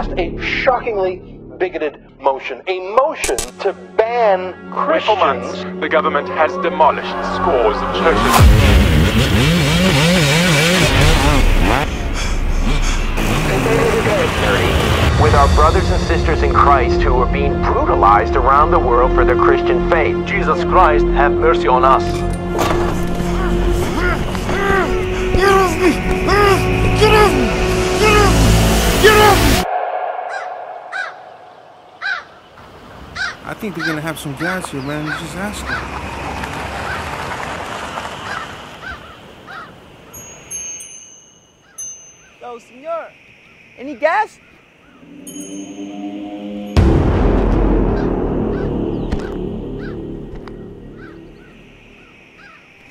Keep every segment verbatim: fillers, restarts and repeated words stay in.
passed a shockingly bigoted motion, a motion to ban Christians. For months, the government has demolished scores of churches. With our brothers and sisters in Christ who are being brutalized around the world for their Christian faith. Jesus Christ, have mercy on us. Get off me! Get off me! Get off me! I think they're gonna have some guys here, man. Just ask them. Yo, senor. Any gas?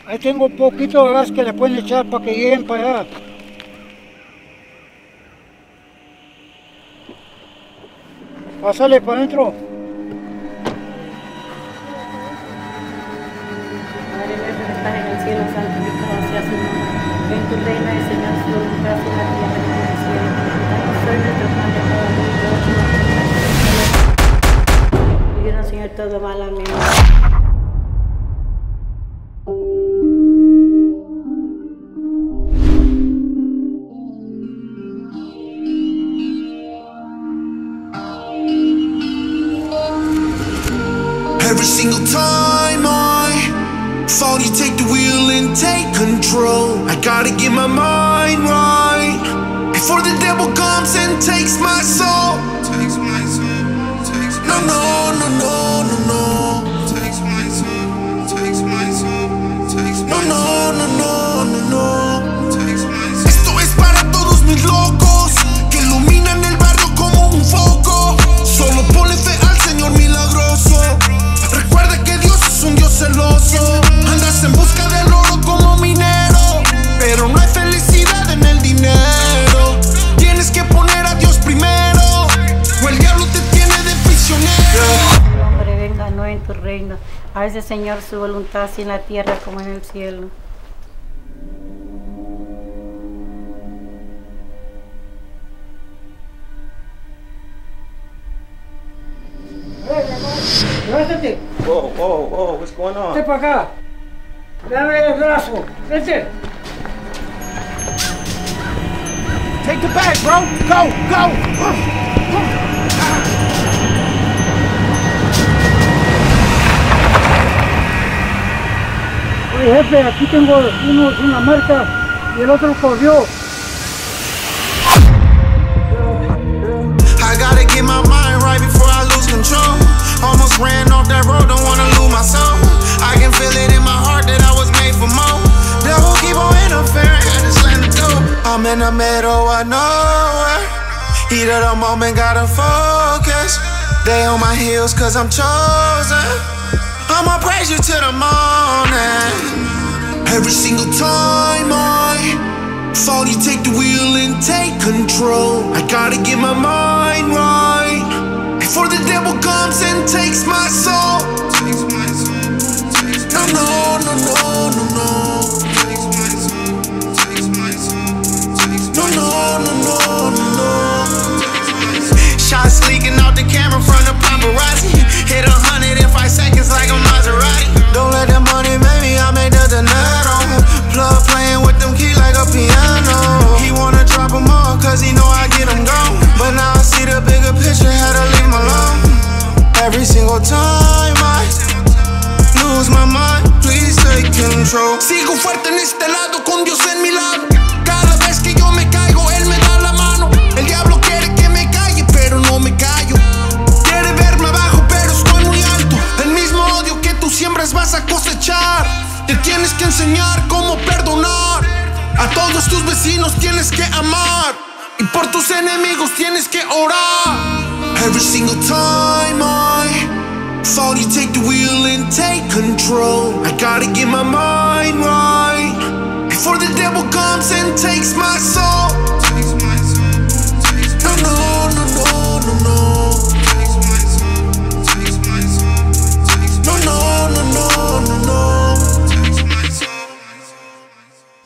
Ahí tengo poquito de gas que le pueden echar para que lleguen para allá. Pásale para adentro. Padre nuestro que estás en el cielo, santificado sea su nombre. Ven tu reino, el Señor, su voluntad, en la tierra como en el cielo. Danos hoy nuestro pan de cada día y perdónanos nuestras ofensas. Perdónanos, Señor, todo mal. Amén. Every single time I fall, you take the wheel and take control. I gotta get my mind right before the devil comes and takes my soul. Takes my soul, takes my soul. No, no, no, no, no, no. Takes my soul, takes my soul, takes my soul. No, no, no, no, no, no. Takes my soul. Esto es para todos mis locos que iluminan el barrio como un foco. Solo ponle fe al Señor milagroso. Recuerda que Dios es un Dios celoso. Andas en busca del oro como minero, pero no hay felicidad en el dinero. Tienes que poner a Dios primero, o el diablo te tiene de prisionero. El hombre venga no en tu reino. Hágase, Señor, su voluntad, así en la tierra como en el cielo. Whoa, whoa, whoa, what's going on? Vete para acá. Dame el brazo. Vete. Take the bag, bro. Go, go. Oye, jefe, aquí tengo uno, una marca y el otro corrió. I gotta get my mind right before I lose control. Almost ran off that road, don't wanna lose my soul. I can feel it in my heart that I was made for more. Devil keep on interfering, I just let it go. I'm in the middle of nowhere. Heat of the moment, gotta focus. They on my heels cause I'm chosen. I'ma praise you till the morning. Every single time I fall, you take the wheel and take control. I gotta get my mind right before the devil comes and takes my soul. Takes my soul, takes my soul. No, no, no, no, no, no. Takes my soul, takes my soul, takes my soul. No, no, no, no, no, no. Shots leaking out the camera from the paparazzi. Hit a hundred in five seconds like a Maserati. Don't let the money make me, I made the dinero. Plug playing with them key like a piano. He wanna drop them all cause he know I get them gone. But now I see the bigger picture, had to leave him alone. Every single time I lose my mind, please take control. Sigo fuerte en este lado, con Dios en mi lado. Cada vez que yo me caigo, Él me da la mano. El diablo quiere que me calle, pero no me callo. Quiere verme abajo, pero estoy muy alto. El mismo odio que tú siembras vas a cosechar. Te tienes que enseñar cómo perdonar. A todos tus vecinos tienes que amar. Y por tus enemigos tienes que orar. Every single time I fall, you take the wheel and take control. I gotta get my mind right before the devil comes and takes my soul. Takes my soul, takes my soul. No, no, no, no, no, no. Takes my soul, takes my soul, takes my soul. No, no, no, no, no, no. Takes my soul.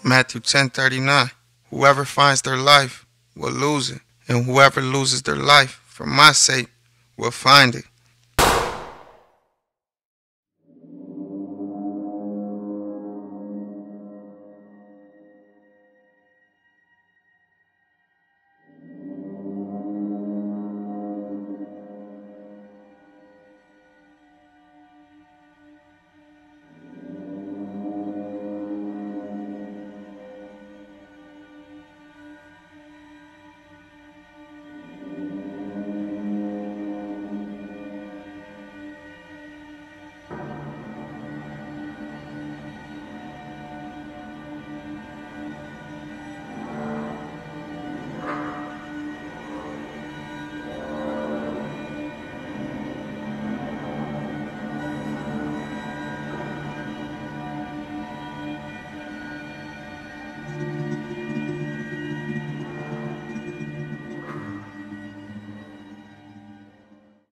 Matthew ten thirty-nine. Whoever finds their life will lose it. and whoever loses their life for my sake will find it.